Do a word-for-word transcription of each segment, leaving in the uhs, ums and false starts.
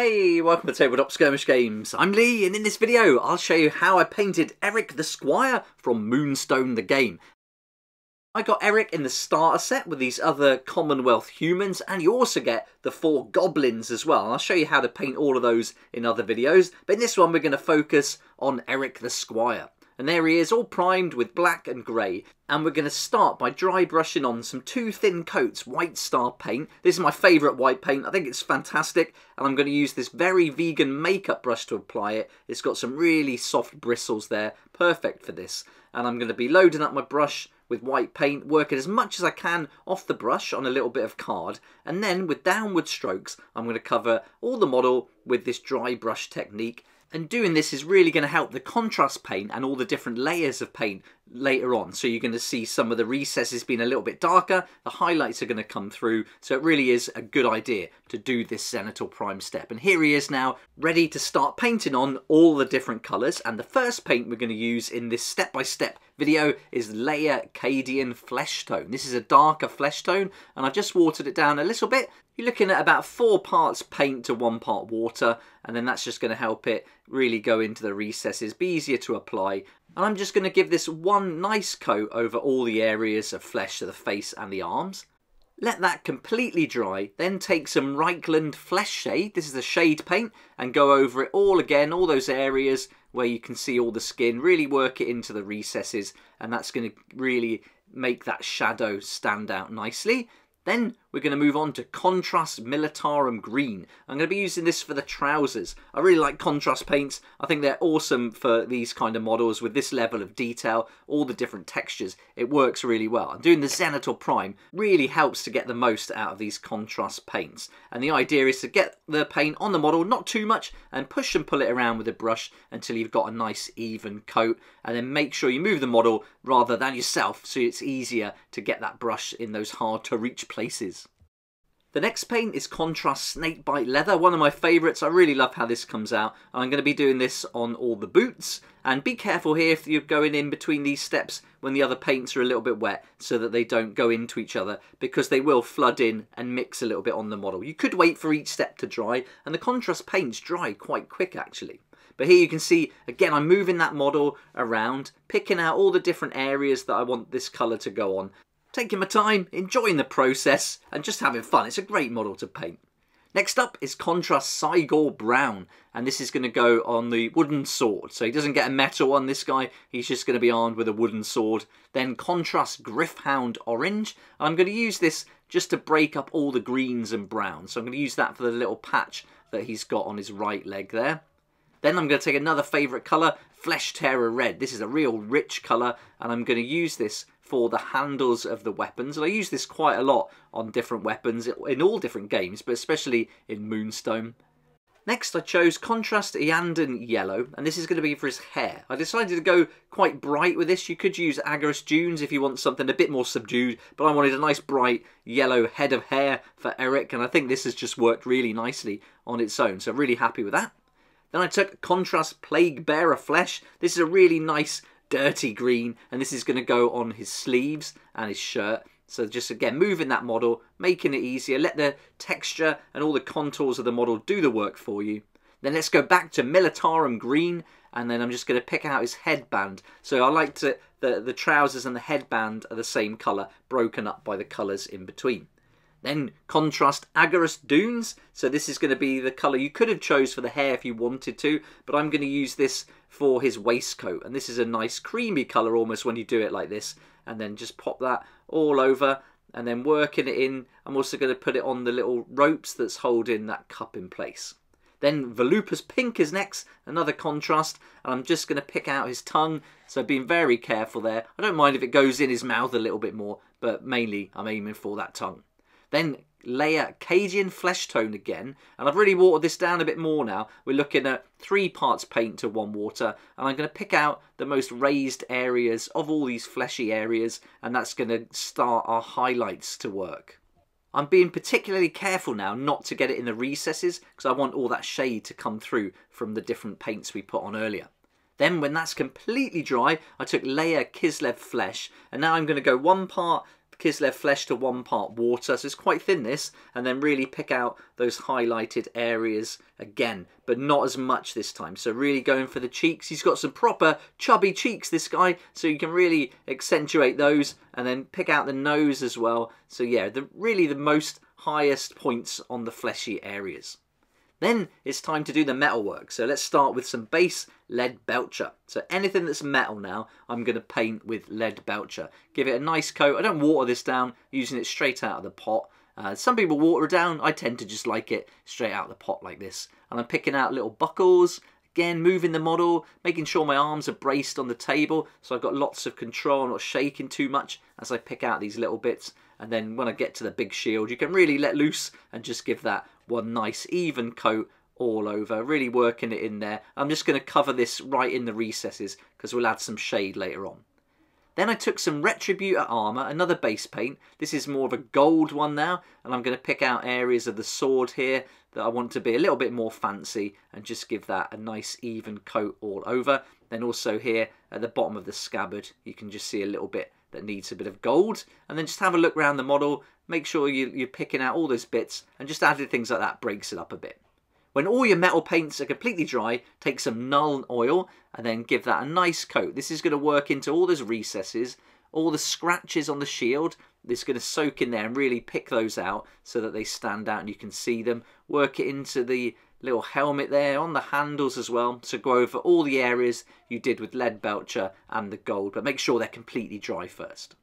Hey, welcome to Tabletop Skirmish Games. I'm Lee, and in this video I'll show you how I painted Eric the Squire from Moonstone the Game. I got Eric in the starter set with these other Commonwealth humans, and you also get the four goblins as well. I'll show you how to paint all of those in other videos, but in this one we're going to focus on Eric the Squire. And there he is, all primed with black and grey. And we're going to start by dry brushing on some two thin coats White Star paint. This is my favourite white paint. I think it's fantastic. And I'm going to use this very vegan makeup brush to apply it. It's got some really soft bristles there. Perfect for this. And I'm going to be loading up my brush with white paint, working as much as I can off the brush on a little bit of card. And then with downward strokes, I'm going to cover all the model with this dry brush technique. And doing this is really going to help the contrast paint and all the different layers of paint later on. So you're going to see some of the recesses being a little bit darker, the highlights are going to come through. So it really is a good idea to do this zenithal prime step. And here he is now, ready to start painting on all the different colours. And the first paint we're going to use in this step-by-step video is layer Cadian Flesh Tone. This is a darker flesh tone, and I've just watered it down a little bit. You're looking at about four parts paint to one part water, and then that's just going to help it really go into the recesses, be easier to apply. And I'm just going to give this one nice coat over all the areas of flesh, to the face and the arms. Let that completely dry, then take some Reikland Flesh Shade, this is the shade paint, and go over it all again, all those areas where you can see all the skin, really work it into the recesses, and that's going to really make that shadow stand out nicely. Then we're going to move on to Contrast Militarum Green. I'm going to be using this for the trousers. I really like contrast paints. I think they're awesome for these kind of models with this level of detail, all the different textures. It works really well. And doing the zenithal prime really helps to get the most out of these contrast paints. And the idea is to get the paint on the model, not too much, and push and pull it around with a brush until you've got a nice even coat. And then make sure you move the model rather than yourself, so it's easier to get that brush in those hard to reach places. Places. The next paint is Contrast Snakebite Leather, one of my favourites. I really love how this comes out. I'm going to be doing this on all the boots, and be careful here if you're going in between these steps when the other paints are a little bit wet, so that they don't go into each other, because they will flood in and mix a little bit on the model. You could wait for each step to dry, and the contrast paints dry quite quick actually. But here you can see, again, I'm moving that model around, picking out all the different areas that I want this colour to go on. Taking my time, enjoying the process, and just having fun. It's a great model to paint. Next up is Contrast Cygor Brown, and this is going to go on the wooden sword. So he doesn't get a metal on this guy, he's just going to be armed with a wooden sword. Then Contrast Griffhound Orange, and I'm going to use this just to break up all the greens and browns. So I'm going to use that for the little patch that he's got on his right leg there. Then I'm going to take another favourite colour, Flesh Terror Red. This is a real rich colour, and I'm going to use this for the handles of the weapons, and I use this quite a lot on different weapons in all different games, but especially in Moonstone. Next I chose Contrast Eandan Yellow, and this is going to be for his hair. I decided to go quite bright with this. You could use Agrax Dunes if you want something a bit more subdued, but I wanted a nice bright yellow head of hair for Eric, and I think this has just worked really nicely on its own, so I'm really happy with that. Then I took Contrast Plague Bearer Flesh. This is a really nice dirty green, and this is going to go on his sleeves and his shirt. So just again moving that model, making it easier, let the texture and all the contours of the model do the work for you. Then let's go back to Militarum Green, and then I'm just going to pick out his headband. So I like to the, the trousers and the headband are the same colour, broken up by the colours in between. Then Contrast Agrax Dunes, so this is going to be the colour you could have chose for the hair if you wanted to, but I'm going to use this for his waistcoat, and this is a nice creamy colour almost when you do it like this, and then just pop that all over, and then working it in. I'm also going to put it on the little ropes that's holding that cup in place. Then Volupus Pink is next, another contrast, and I'm just going to pick out his tongue, so being very careful there. I don't mind if it goes in his mouth a little bit more, but mainly I'm aiming for that tongue. Then layer Cadian Flesh Tone again, and I've really watered this down a bit more now. We're looking at three parts paint to one water, and I'm going to pick out the most raised areas of all these fleshy areas, and that's going to start our highlights to work. I'm being particularly careful now not to get it in the recesses, because I want all that shade to come through from the different paints we put on earlier. Then when that's completely dry, I took layer Kislev Flesh, and now I'm going to go one part Kislev Flesh to one part water, so it's quite thin this, and then really pick out those highlighted areas again, but not as much this time. So really going for the cheeks. He's got some proper chubby cheeks, this guy, so you can really accentuate those, and then pick out the nose as well. So yeah, the really the most highest points on the fleshy areas. Then it's time to do the metal work. So let's start with some base Lead Belcher. So anything that's metal now, I'm going to paint with Lead Belcher. Give it a nice coat. I don't water this down, using it straight out of the pot. Uh, some people water it down. I tend to just like it straight out of the pot like this. And I'm picking out little buckles. Again, moving the model, making sure my arms are braced on the table so I've got lots of control, I'm not shaking too much as I pick out these little bits. And then when I get to the big shield, you can really let loose and just give that one nice even coat all over, really working it in there. I'm just going to cover this right in the recesses because we'll add some shade later on. Then I took some Retributor Armor, another base paint. This is more of a gold one now, and I'm going to pick out areas of the sword here that I want to be a little bit more fancy and just give that a nice even coat all over. Then also here at the bottom of the scabbard, you can just see a little bit that needs a bit of gold. And then just have a look around the model, make sure you, you're picking out all those bits, and just adding things like that breaks it up a bit. When all your metal paints are completely dry, take some Nuln Oil and then give that a nice coat. This is going to work into all those recesses, all the scratches on the shield. It's going to soak in there and really pick those out so that they stand out and you can see them. Work it into the little helmet there, on the handles as well. So go over all the areas you did with Lead Belcher and the gold, but make sure they're completely dry first.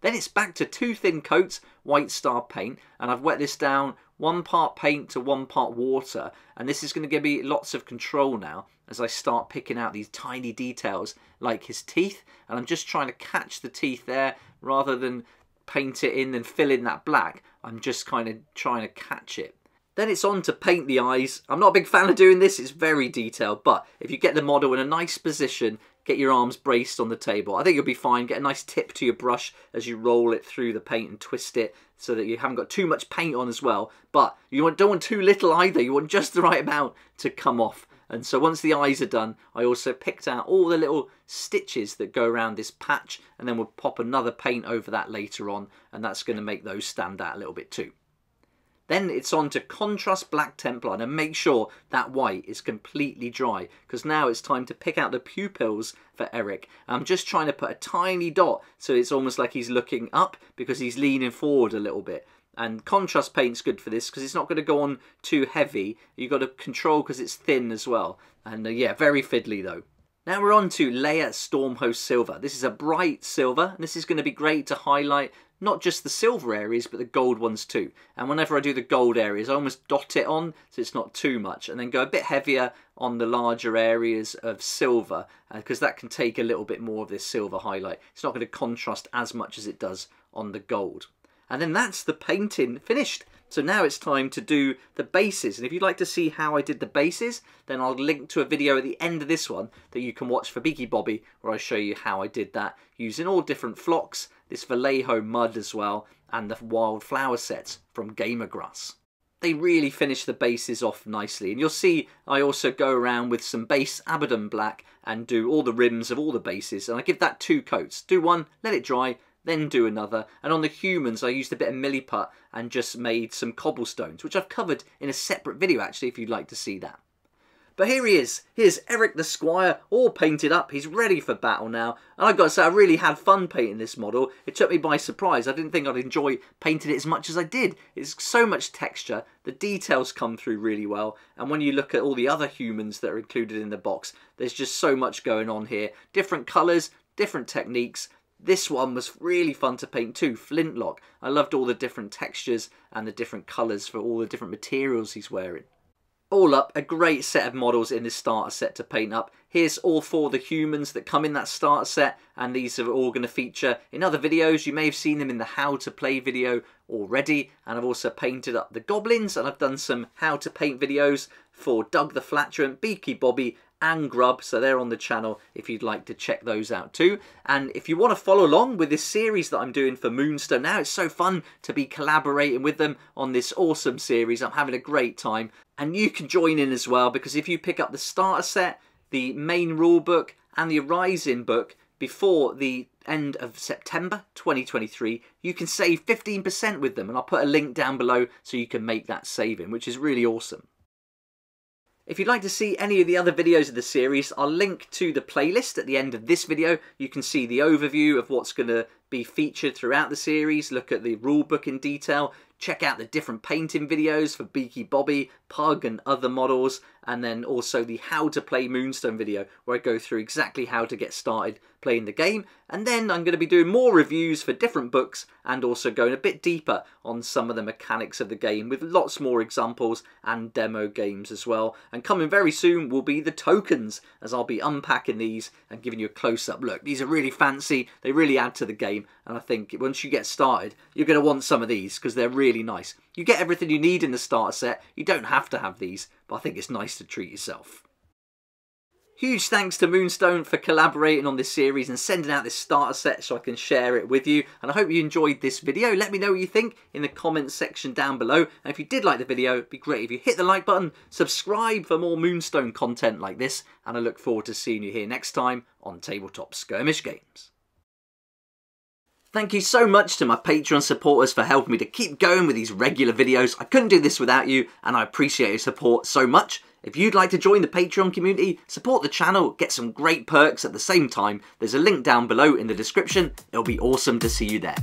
Then it's back to two thin coats, White Star paint, and I've wet this down one part paint to one part water, and this is going to give me lots of control now as I start picking out these tiny details like his teeth, and I'm just trying to catch the teeth there rather than paint it in and fill in that black. I'm just kind of trying to catch it. Then it's on to paint the eyes. I'm not a big fan of doing this, it's very detailed, but if you get the model in a nice position, get your arms braced on the table, I think you'll be fine. Get a nice tip to your brush as you roll it through the paint and twist it so that you haven't got too much paint on as well. But you don't want too little either. You want just the right amount to come off. And so once the eyes are done, I also picked out all the little stitches that go around this patch. And then we'll pop another paint over that later on. And that's going to make those stand out a little bit too. Then it's on to contrast Black Templar, and make sure that white is completely dry, because now it's time to pick out the pupils for Eric. I'm just trying to put a tiny dot so it's almost like he's looking up because he's leaning forward a little bit. And contrast paint's good for this because it's not going to go on too heavy. You've got to control because it's thin as well. And uh, yeah, very fiddly though. Now we're on to layer Stormhost Silver. This is a bright silver, and this is going to be great to highlight not just the silver areas, but the gold ones too. And whenever I do the gold areas, I almost dot it on so it's not too much, and then go a bit heavier on the larger areas of silver, because uh, that can take a little bit more of this silver highlight. It's not going to contrast as much as it does on the gold. And then that's the painting finished. So now it's time to do the bases. And if you'd like to see how I did the bases, then I'll link to a video at the end of this one that you can watch for Beaky Bobby, where I show you how I did that using all different flocks, this Vallejo mud as well, and the wild flower sets from Gamergrass. They really finish the bases off nicely. And you'll see I also go around with some base Abaddon Black and do all the rims of all the bases. And I give that two coats. Do one, let it dry, then do another. And on the humans, I used a bit of Milliput and just made some cobblestones, which I've covered in a separate video, actually, if you'd like to see that. But here he is. Here's Eric the Squire, all painted up. He's ready for battle now. And I've got to say, I really had fun painting this model. It took me by surprise. I didn't think I'd enjoy painting it as much as I did. It's so much texture. The details come through really well. And when you look at all the other humans that are included in the box, there's just so much going on here. Different colours, different techniques. This one was really fun to paint too, Flintlock. I loved all the different textures and the different colours for all the different materials he's wearing. All up, a great set of models in this starter set to paint up. Here's all four of the humans that come in that starter set, and these are all going to feature in other videos. You may have seen them in the how to play video already, and I've also painted up the goblins, and I've done some how to paint videos for Doug the Flatulent, Beaky Bobby and Grub, so they're on the channel if you'd like to check those out too. And if you want to follow along with this series that I'm doing for Moonstone now, it's so fun to be collaborating with them on this awesome series. I'm having a great time, and you can join in as well, because if you pick up the starter set, the main rule book and the Arising book, before the end of September twenty twenty-three, you can save fifteen percent with them, and I'll put a link down below so you can make that saving, which is really awesome. If you'd like to see any of the other videos of the series, I'll link to the playlist at the end of this video. You can see the overview of what's going to be featured throughout the series, look at the rulebook in detail, check out the different painting videos for Beaky Bobby, Pug and other models, and then also the How to Play Moonstone video, where I go through exactly how to get started playing the game. And then I'm going to be doing more reviews for different books and also going a bit deeper on some of the mechanics of the game with lots more examples and demo games as well. And coming very soon will be the tokens, as I'll be unpacking these and giving you a close-up look. These are really fancy, they really add to the game, and I think once you get started you're going to want some of these because they're really Really nice. You get everything you need in the starter set. You don't have to have these, but I think it's nice to treat yourself. Huge thanks to Moonstone for collaborating on this series and sending out this starter set so I can share it with you, and I hope you enjoyed this video. Let me know what you think in the comments section down below, and if you did like the video, it'd be great if you hit the like button, subscribe for more Moonstone content like this, and I look forward to seeing you here next time on Tabletop Skirmish Games. Thank you so much to my Patreon supporters for helping me to keep going with these regular videos. I couldn't do this without you, and I appreciate your support so much. If you'd like to join the Patreon community, support the channel, get some great perks at the same time, there's a link down below in the description. It'll be awesome to see you there.